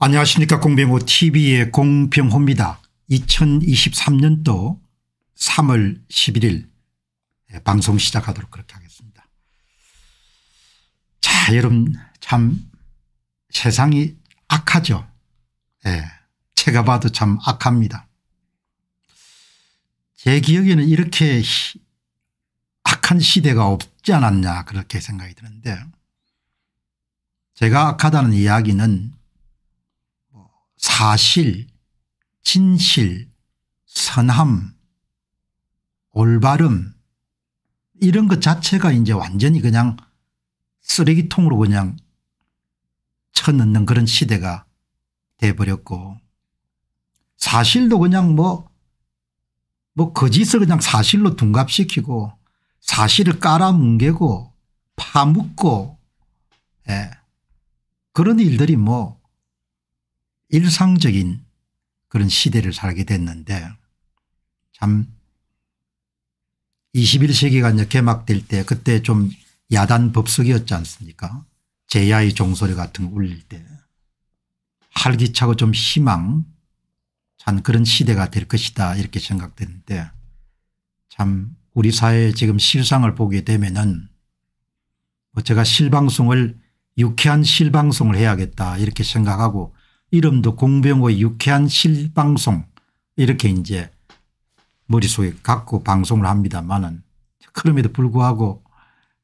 안녕하십니까. 공병호 TV의 공병호입니다. 2023년도 3월 11일 방송 시작하도록 그렇게 하겠습니다. 자, 여러분 참 세상이 악하죠. 예, 제가 봐도 참 악합니다. 제 기억에는 이렇게 악한 시대가 없지 않았냐 그렇게 생각이 드는데, 제가 악하다는 이야기는 사실, 진실, 선함, 올바름 이런 것 자체가 이제 완전히 그냥 쓰레기통으로 그냥 쳐넣는 그런 시대가 돼버렸고, 사실도 그냥 뭐 거짓을 그냥 사실로 둔갑시키고 사실을 깔아뭉개고 파묻고, 예, 그런 일들이 뭐 일상적인 그런 시대를 살게 됐는데, 참 21세기가 이제 개막될 때 그때 좀 야단 법석이었지 않습니까? 제야의 종소리 같은 거 울릴 때 활기차고 좀 희망 찬 그런 시대가 될 것이다 이렇게 생각되는데, 참 우리 사회의 지금 실상을 보게 되면은 뭐 제가 실방송을 유쾌한 실방송을 해야겠다 이렇게 생각하고 이름도 공병호의 유쾌한 실방송 이렇게 이제 머릿속에 갖고 방송을 합니다만은, 그럼에도 불구하고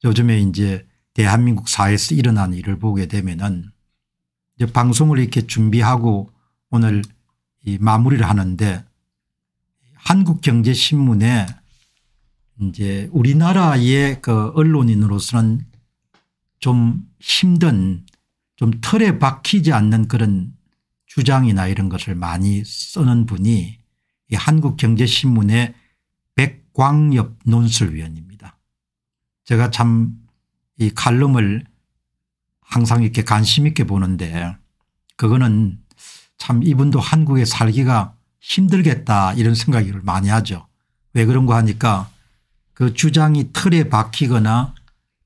요즘에 이제 대한민국 사회에서 일어난 일을 보게 되면은 이제 방송을 이렇게 준비하고 오늘 이 마무리를 하는데, 한국경제신문에 이제 우리나라의 그 언론인으로서는 좀 힘든 좀 틀에 박히지 않는 그런 주장이나 이런 것을 많이 쓰는 분이 이 한국경제신문의 백광엽 논술위원입니다. 제가 참 이 칼럼을 항상 이렇게 관심 있게 보는데, 그거는 참 이분도 한국에 살기가 힘들겠다 이런 생각을 많이 하죠. 왜 그런가 하니까 그 주장이 틀에 박히거나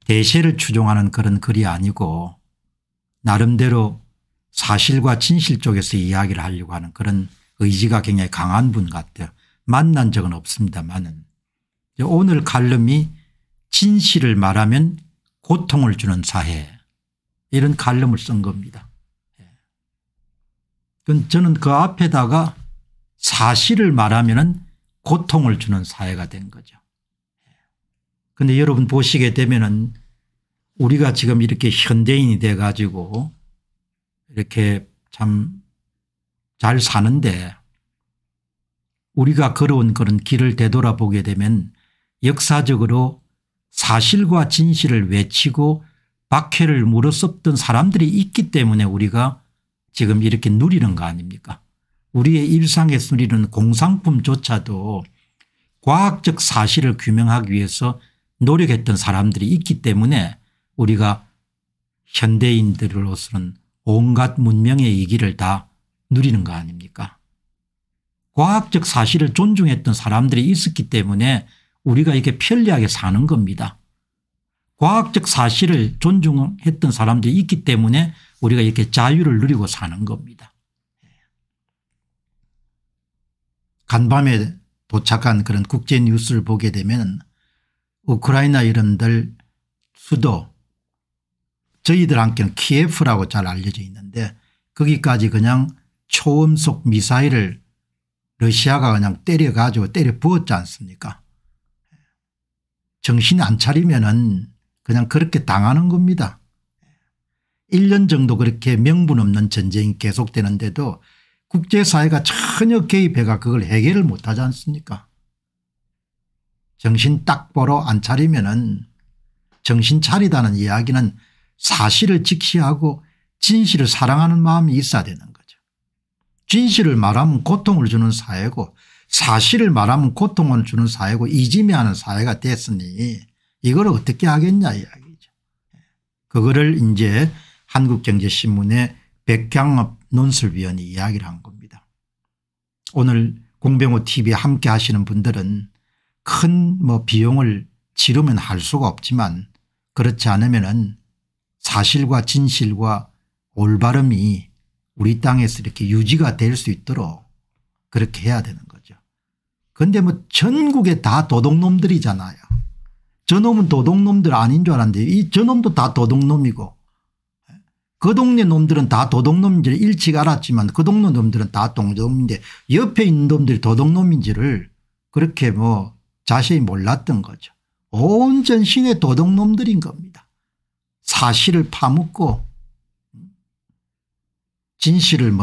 대세를 추종하는 그런 글이 아니고 나름대로 사실과 진실 쪽에서 이야기를 하려고 하는 그런 의지가 굉장히 강한 분 같아요. 만난 적은 없습니다만은 오늘 칼럼이 진실을 말하면 고통을 주는 사회 이런 칼럼을 쓴 겁니다. 저는 그 앞에다가 사실을 말하면 고통을 주는 사회가 된 거죠. 그런데 여러분 보시게 되면은 우리가 지금 이렇게 현대인이 돼 가지고 이렇게 참 잘 사는데, 우리가 걸어온 그런 길을 되돌아보게 되면 역사적으로 사실과 진실을 외치고 박해를 물어썼던 사람들이 있기 때문에 우리가 지금 이렇게 누리는 거 아닙니까? 우리의 일상에서 누리는 공산품조차도 과학적 사실을 규명하기 위해서 노력했던 사람들이 있기 때문에 우리가 현대인들로서는 온갖 문명의 이기를 다 누리는 거 아닙니까? 과학적 사실을 존중했던 사람들이 있었기 때문에 우리가 이렇게 편리하게 사는 겁니다. 과학적 사실을 존중했던 사람들이 있기 때문에 우리가 이렇게 자유를 누리고 사는 겁니다. 간밤에 도착한 그런 국제 뉴스를 보게 되면 우크라이나 이름들 수도 저희들한테는 키예프라고 잘 알려져 있는데 거기까지 그냥 초음속 미사일을 러시아가 그냥 때려가지고 때려 부었지 않습니까? 정신 안 차리면은 그냥 그렇게 당하는 겁니다. 1년 정도 그렇게 명분 없는 전쟁이 계속되는데도 국제사회가 전혀 개입해가 그걸 해결을 못하지 않습니까? 정신 딱보러 안 차리면은, 정신 차리다는 이야기는 사실을 직시하고 진실을 사랑하는 마음이 있어야 되는 거죠. 진실을 말하면 고통을 주는 사회고 사실을 말하면 고통을 주는 사회고 이지매하는 사회가 됐으니 이걸 어떻게 하겠냐 이야기죠. 그거를 이제 한국경제신문의 백광엽 논설위원이 이야기를 한 겁니다. 오늘 공병호 TV에 함께 하시는 분들은 큰 비용을 지르면 할 수가 없지만 그렇지 않으면은 사실과 진실과 올바름이 우리 땅에서 이렇게 유지가 될 수 있도록 그렇게 해야 되는 거죠. 그런데 전국에 다 도둑놈들이잖아요. 저놈은 도둑놈들 아닌 줄 알았는데 이 저놈도 다 도둑놈이고 그 동네 놈들은 다 도둑놈인지를 일찍 알았지만 그 동네 놈들은 다 도둑놈인데 옆에 있는 놈들이 도둑놈인지를 그렇게 자세히 몰랐던 거죠. 온 전신의 도둑놈들인 겁니다. 사실을 파묻고 진실을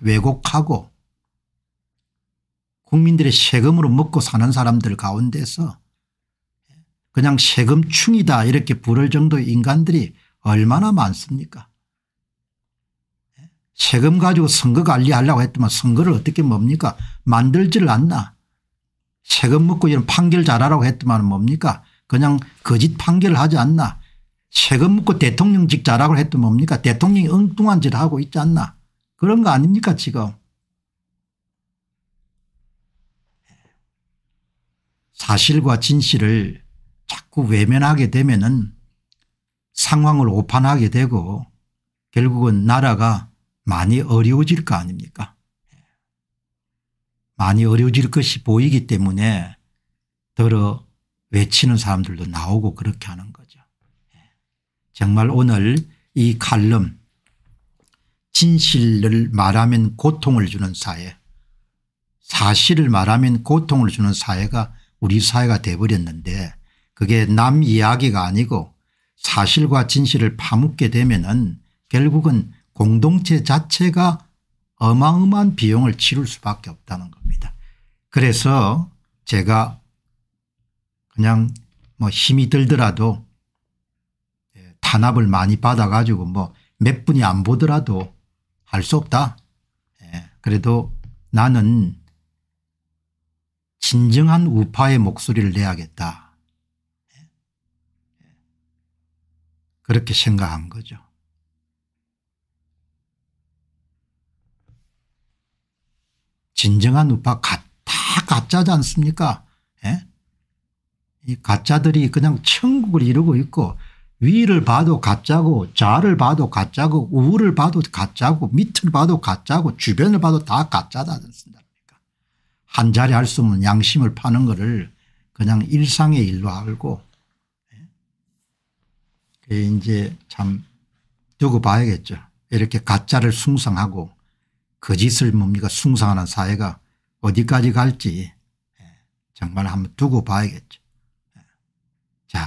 왜곡하고 국민들의 세금으로 먹고 사는 사람들 가운데서 그냥 세금충이다 이렇게 부를 정도의 인간들이 얼마나 많습니까? 세금 가지고 선거 관리하려고 했더만 선거를 어떻게 만들지를 않나. 세금 먹고 이런 판결 잘하라고 했더만 그냥 거짓 판결을 하지 않나. 세금 먹고 대통령직 잘하라고 했더만 대통령이 엉뚱한 짓을 하고 있지 않나. 그런 거 아닙니까 지금. 사실과 진실을 자꾸 외면하게 되면은 상황을 오판하게 되고 결국은 나라가 많이 어려워질 거 아닙니까? 많이 어려워질 것이 보이기 때문에 더러 외치는 사람들도 나오고 그렇게 하는 거죠. 정말 오늘 이 칼럼 진실을 말하면 고통을 주는 사회, 사실을 말하면 고통을 주는 사회가 우리 사회가 돼버렸는데 그게 남 이야기가 아니고 사실과 진실을 파묻게 되면은 결국은 공동체 자체가 어마어마한 비용을 치를 수밖에 없다는 겁니다. 그래서 제가 그냥 힘이 들더라도 탄압을 많이 받아가지고 몇 분이 안 보더라도 할 수 없다. 그래도 나는 진정한 우파의 목소리를 내야겠다. 그렇게 생각한 거죠. 진정한 우파 다 가짜지 않습니까? 예? 이 가짜들이 그냥 천국을 이루고 있고 위를 봐도 가짜고 좌를 봐도 가짜고 우를 봐도 가짜고 밑을 봐도 가짜고 주변을 봐도 다 가짜다 않습니까? 한 자리 할 수 없는 양심을 파는 거를 그냥 일상의 일로 알고 예? 이제 참 두고 봐야겠죠. 이렇게 가짜를 숭상하고 거짓을 숭상하는 사회가 어디까지 갈지 정말 한번 두고 봐야겠죠. 자,